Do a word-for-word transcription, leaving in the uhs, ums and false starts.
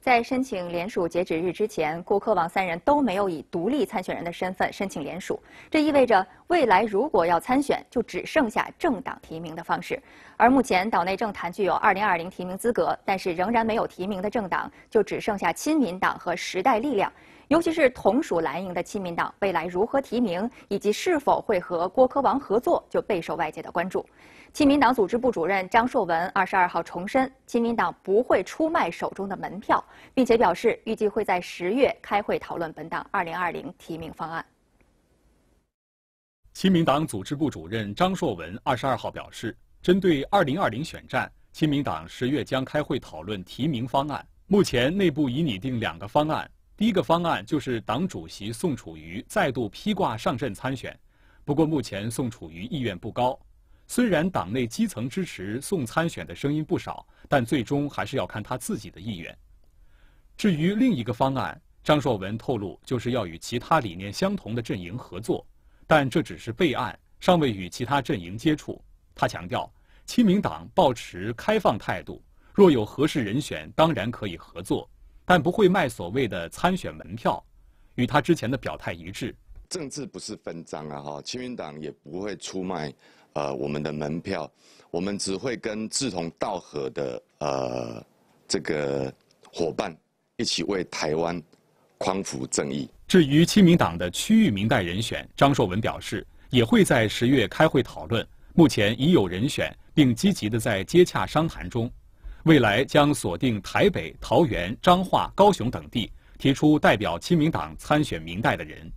在申请联署截止日之前，顾克网三人都没有以独立参选人的身份申请联署。这意味着未来如果要参选，就只剩下政党提名的方式。而目前岛内政坛具有二零二零提名资格，但是仍然没有提名的政党就只剩下亲民党和时代力量。 尤其是同属蓝营的亲民党，未来如何提名以及是否会和郭科王合作，就备受外界的关注。亲民党组织部主任张硕文二十二号重申，亲民党不会出卖手中的门票，并且表示预计会在十月开会讨论本党二零二零提名方案。亲民党组织部主任张硕文二十二号表示，针对二零二零选战，亲民党十月将开会讨论提名方案，目前内部已拟定两个方案。 第一个方案就是党主席宋楚瑜再度披挂上阵参选，不过目前宋楚瑜意愿不高。虽然党内基层支持宋参选的声音不少，但最终还是要看他自己的意愿。至于另一个方案，张硕文透露就是要与其他理念相同的阵营合作，但这只是备案，尚未与其他阵营接触。他强调，亲民党抱持开放态度，若有合适人选，当然可以合作。 但不会卖所谓的参选门票，与他之前的表态一致。政治不是分赃啊，哈，亲民党也不会出卖，呃，我们的门票，我们只会跟志同道合的呃这个伙伴一起为台湾匡扶正义。至于亲民党的区域民代人选，张硕文表示也会在十月开会讨论，目前已有人选，并积极的在接洽商谈中。 未来将锁定台北、桃园、彰化、高雄等地，提出代表亲民党参选民代的人。